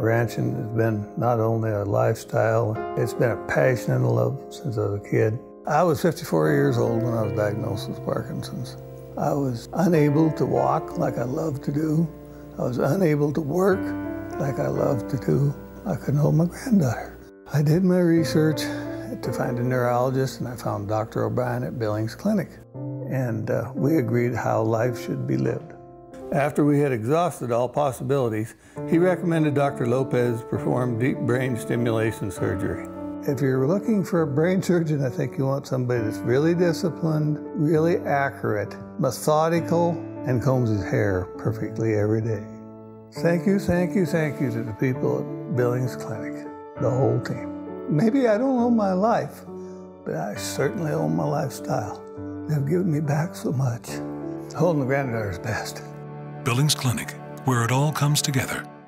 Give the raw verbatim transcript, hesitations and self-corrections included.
Ranching has been not only a lifestyle, it's been a passion and a love since I was a kid. I was fifty-four years old when I was diagnosed with Parkinson's. I was unable to walk like I loved to do. I was unable to work like I loved to do. I couldn't hold my granddaughter. I did my research to find a neurologist, and I found Doctor O'Brien at Billings Clinic. And uh, we agreed how life should be lived. After we had exhausted all possibilities, he recommended Doctor Lopez perform deep brain stimulation surgery. If you're looking for a brain surgeon, I think you want somebody that's really disciplined, really accurate, methodical, and combs his hair perfectly every day. Thank you, thank you, thank you to the people at Billings Clinic, the whole team. Maybe I don't own my life, but I certainly own my lifestyle. They've given me back so much. Holding the granddaughter's best. Billings Clinic, where it all comes together.